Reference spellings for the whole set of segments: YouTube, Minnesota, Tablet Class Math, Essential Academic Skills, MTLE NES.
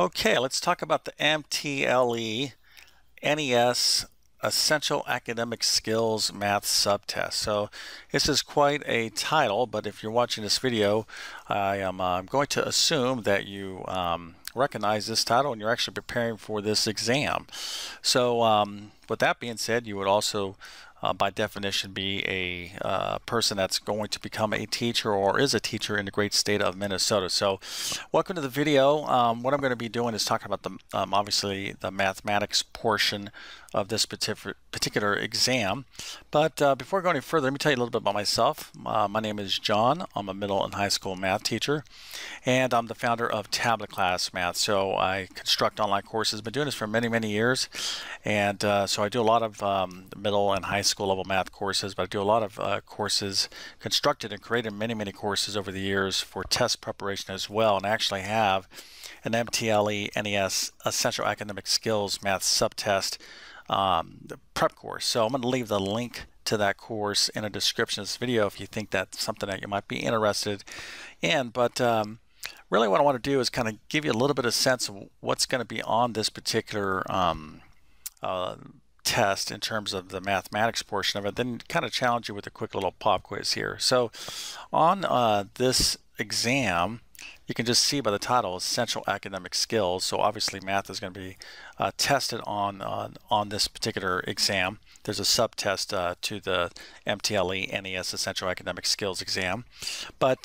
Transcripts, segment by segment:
Okay, let's talk about the MTLE NES Essential Academic Skills Math Subtest. So this is quite a title, but if you're watching this video, I am going to assume that you recognize this title and you're actually preparing for this exam. So with that being said, you would also by definition be a person that's going to become a teacher or is a teacher in the great state of Minnesota. So welcome to the video. What I'm going to be doing is talking about the obviously the mathematics portion of this particular exam. But before going any further, let me tell you a little bit about myself. My name is John. I'm a middle and high school math teacher, and I'm the founder of Tablet Class Math. So I construct online courses. Been doing this for many, many years, and so I do a lot of middle and high school level math courses, but I do a lot of courses, constructed and created many, many courses over the years for test preparation as well, and I actually have an MTLE NES Essential Academic Skills Math Subtest the prep course. So I'm going to leave the link to that course in a description of this video if you think that's something that you might be interested in. But really what I want to do is kind of give you a little bit of sense of what's going to be on this particular test in terms of the mathematics portion of it, then kind of challenge you with a quick little pop quiz here. So on this exam, you can just see by the title, Essential Academic Skills. So obviously math is going to be tested on this particular exam. There's a subtest to the MTLE NES Essential Academic Skills exam. But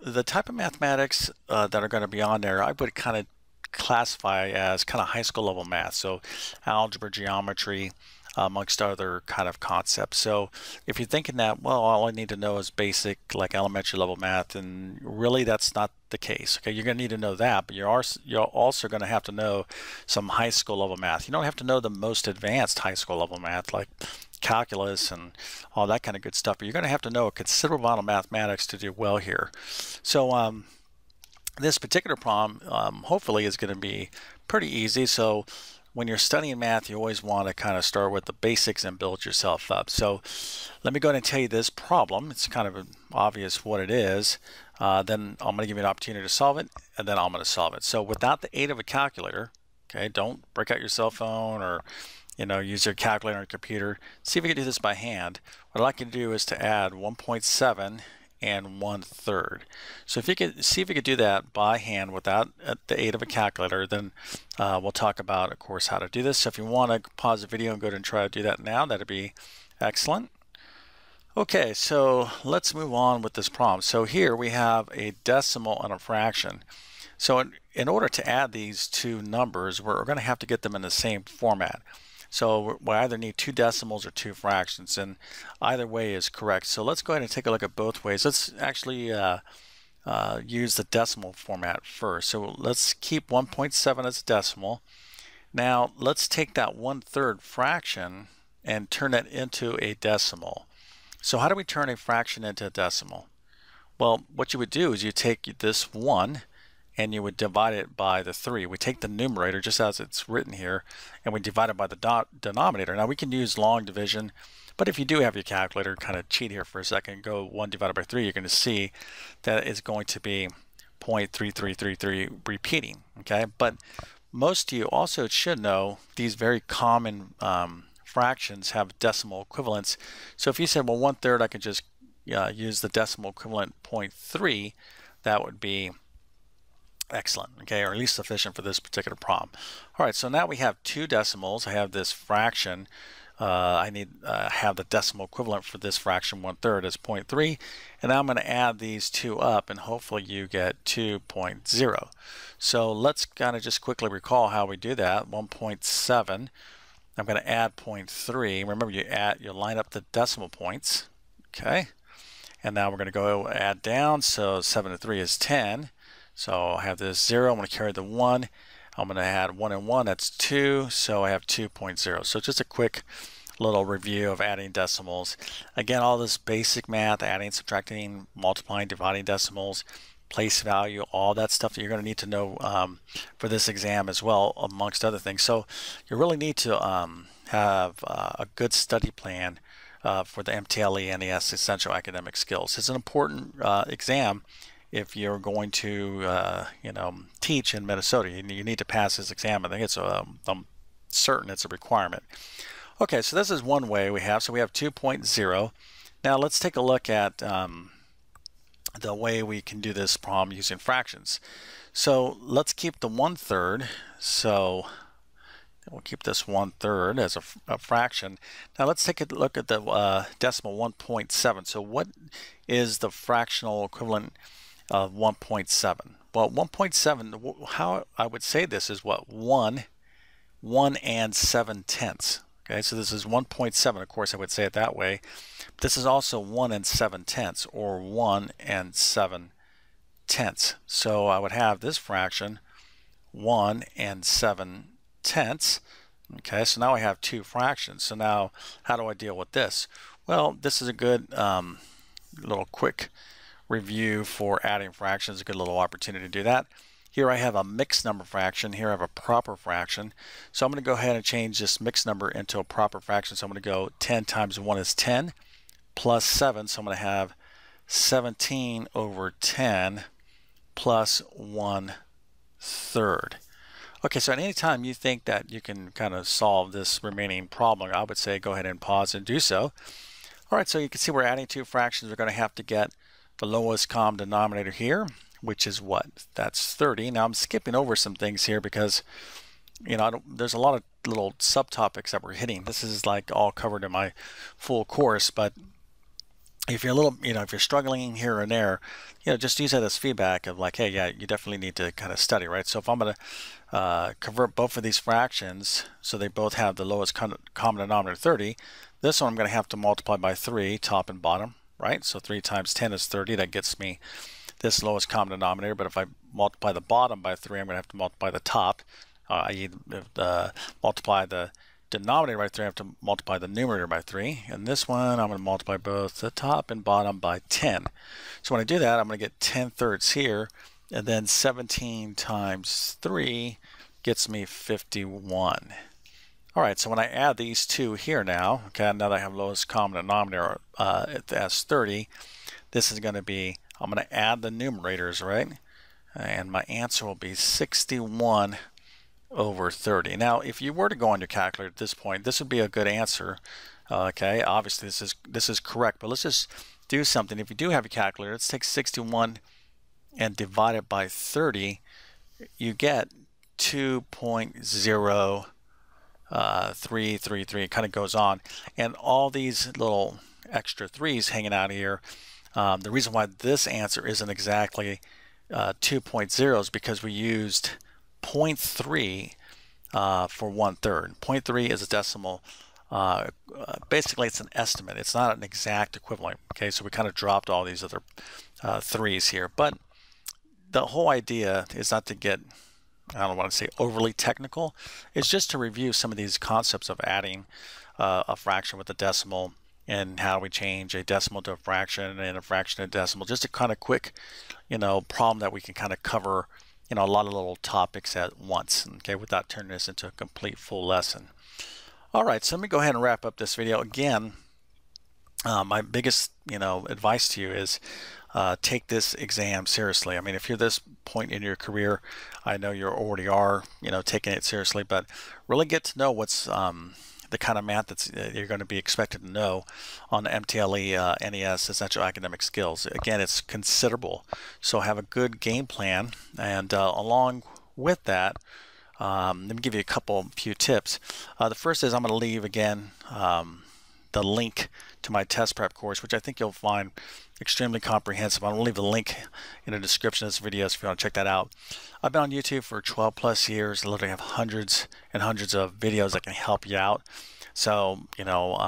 the type of mathematics that are going to be on there, I would kind of classify as kind of high school level math. So algebra, geometry, amongst other kind of concepts. So if you're thinking that, well, all I need to know is basic, like elementary level math, and really that's not the case. Okay, you're going to need to know that, but you're also going to have to know some high school level math. You don't have to know the most advanced high school level math, like calculus and all that kind of good stuff, but you're going to have to know a considerable amount of mathematics to do well here. So this particular problem hopefully is going to be pretty easy. So when you're studying math, you always want to kind of start with the basics and build yourself up. So let me go ahead and tell you this problem. It's kind of obvious what it is. Then I'm going to give you an opportunity to solve it, and then I'm going to solve it. So without the aid of a calculator, okay, don't break out your cell phone or, you know, use your calculator or computer. See if you can do this by hand. What I'd like you to do is to add 1.7 and 1/3. So if you could see if you could do that by hand without the aid of a calculator, then we'll talk about, of course, how to do this. So if you want to pause the video and go ahead and try to do that now, that'd be excellent. Okay, so let's move on with this problem. So here we have a decimal and a fraction. So in order to add these two numbers, we're going to have to get them in the same format. So we either need two decimals or two fractions, and either way is correct. So let's go ahead and take a look at both ways. Let's actually use the decimal format first. So let's keep 1.7 as a decimal. Now let's take that 1/3 fraction and turn it into a decimal. So how do we turn a fraction into a decimal? Well, what you would do is you take this 1 and you would divide it by the 3. We take the numerator just as it's written here and we divide it by the denominator. Now we can use long division, but if you do have your calculator, kind of cheat here for a second, go 1 divided by 3, you're going to see that it's going to be 0.3333 repeating. Okay, but most of you also should know these very common fractions have decimal equivalents. So if you said, well, 1/3, I could just use the decimal equivalent 0.3, that would be excellent, okay, or at least sufficient for this particular problem. All right, so now we have two decimals. I have this fraction. I need have the decimal equivalent for this fraction, 1/3 is 0.3, and I'm going to add these two up, and hopefully you get 2.0. So let's kind of just quickly recall how we do that. 1.7. I'm going to add 0.3. Remember, you line up the decimal points, okay, and now we're going to go add down. So 7 to 3 is 10. So I have this 0, I'm going to carry the 1, I'm going to add 1 and 1, that's 2, so I have 2.0. So just a quick little review of adding decimals. Again, all this basic math, adding, subtracting, multiplying, dividing decimals, place value, all that stuff that you're going to need to know for this exam as well, amongst other things. So you really need to have a good study plan for the MTLE NES Essential Academic Skills. It's an important exam. if you're going to teach in Minnesota. You need to pass this exam. I think it's I'm certain it's a requirement. Okay, so this is one way we have. So we have 2.0. Now let's take a look at the way we can do this problem using fractions. So let's keep the 1/3. So we'll keep this 1/3 as a fraction. Now let's take a look at the decimal 1.7. So what is the fractional equivalent of 1.7? Well, 1.7, how I would say this is what? 1 and 7/10. Okay, so this is 1.7. Of course, I would say it that way. This is also 1 and 7/10, or 1 and 7/10. So I would have this fraction 1 and 7/10. Okay, so now I have two fractions. So now how do I deal with this? Well, this is a good little quick review for adding fractions, a good little opportunity to do that. Here I have a mixed number fraction, here I have a proper fraction. So I'm going to go ahead and change this mixed number into a proper fraction. So I'm going to go 10 times 1 is 10 plus 7. So I'm going to have 17 over 10 plus 1/3. Okay, so at any time you think that you can kind of solve this remaining problem, I would say go ahead and pause and do so. All right, so you can see we're adding two fractions. We're going to have to get the lowest common denominator here, which is what? That's 30. Now I'm skipping over some things here because, you know, there's a lot of little subtopics that we're hitting. This is like all covered in my full course, but if you're a little, you know, if you're struggling here and there, you know, just use that as feedback of like, hey, yeah, you definitely need to kind of study, right? So if I'm going to convert both of these fractions so they both have the lowest common denominator 30, this one I'm going to have to multiply by 3 top and bottom, right? So 3 times 10 is 30. That gets me this lowest common denominator, but if I multiply the bottom by 3, I'm going to have to multiply the top. I multiply the denominator by 3, I have to multiply the numerator by 3. And this one, I'm going to multiply both the top and bottom by 10. So when I do that, I'm going to get 10/3 here, and then 17 times 3 gets me 51. All right, so when I add these two here now, okay, now that I have lowest common denominator as 30, this is going to be, I'm going to add the numerators, right? And my answer will be 61 over 30. Now, if you were to go on your calculator at this point, this would be a good answer. Okay, obviously this is correct, but let's just do something. If you do have a calculator, let's take 61 and divide it by 30. You get 2.0333. It kind of goes on, and all these little extra threes hanging out here. The reason why this answer isn't exactly 2.0 is because we used 0.3 for 1/3. 0.3 is a decimal. Basically, it's an estimate. It's not an exact equivalent. Okay, so we kind of dropped all these other threes here. But the whole idea is not to get, I don't want to say overly technical. It's just to review some of these concepts of adding a fraction with a decimal, and how we change a decimal to a fraction and a fraction to a decimal. Just a kind of quick, you know, problem that we can kind of cover, you know, a lot of little topics at once, okay, without turning this into a complete full lesson. All right, so let me go ahead and wrap up this video. Again, my biggest, you know, advice to you is take this exam seriously. I mean, if you're this point in your career, I know you already are, you know, taking it seriously, but really get to know what's, the kind of math that you're going to be expected to know on MTLE NES Essential Academic Skills. Again, it's considerable. So have a good game plan. And along with that, let me give you a few tips. The first is I'm going to leave, again, the link to my test prep course, which I think you'll find extremely comprehensive. I'm going to leave the link in the description of this video so if you want to check that out. I've been on YouTube for 12+ years. I literally have hundreds and hundreds of videos that can help you out. So, you know,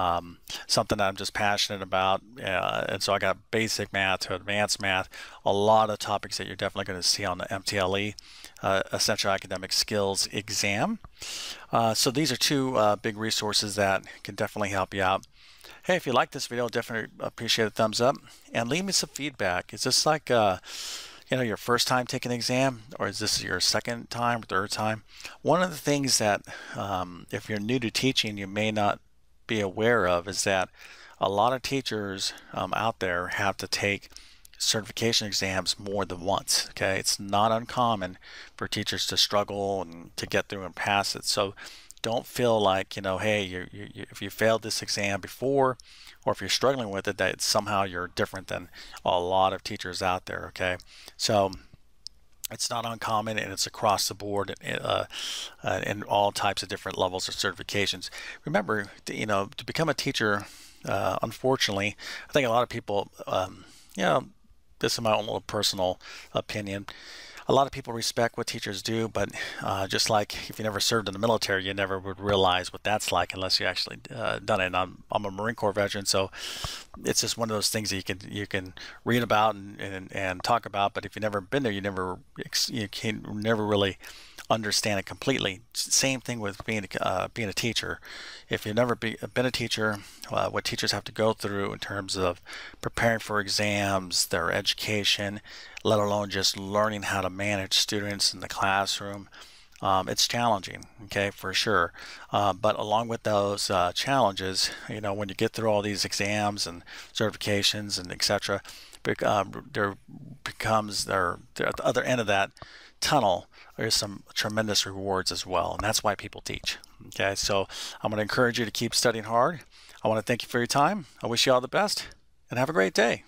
something that I'm just passionate about. And so I got basic math to advanced math, a lot of topics that you're definitely going to see on the MTLE Essential Academic Skills exam. So these are two big resources that can definitely help you out. Hey, if you like this video, definitely appreciate a thumbs up and leave me some feedback. Is this like, you know, your first time taking an exam, or is this your second time or third time? One of the things that if you're new to teaching, you may not be aware of is that a lot of teachers out there have to take certification exams more than once. Okay, it's not uncommon for teachers to struggle and to get through and pass it. So don't feel like, you know, hey, if you failed this exam before, or if you're struggling with it, that it's somehow you're different than a lot of teachers out there. Okay, so it's not uncommon, and it's across the board in all types of different levels of certifications. Remember, you know, to become a teacher, unfortunately, I think a lot of people, you know, this is my own little personal opinion. A lot of people respect what teachers do, but just like if you never served in the military, you never would realize what that's like unless you actually done it. And I'm a Marine Corps veteran, so it's just one of those things that you can read about and talk about, but if you've never been there, you can never really understand it completely. Same thing with being a teacher. If you've never been a teacher, what teachers have to go through in terms of preparing for exams, their education, let alone just learning how to manage students in the classroom, it's challenging, okay, for sure. But along with those challenges, you know, when you get through all these exams and certifications and etc., there becomes at the other end of that tunnel, there's some tremendous rewards as well, and that's why people teach. Okay, so I'm going to encourage you to keep studying hard. I want to thank you for your time. I wish you all the best, and have a great day.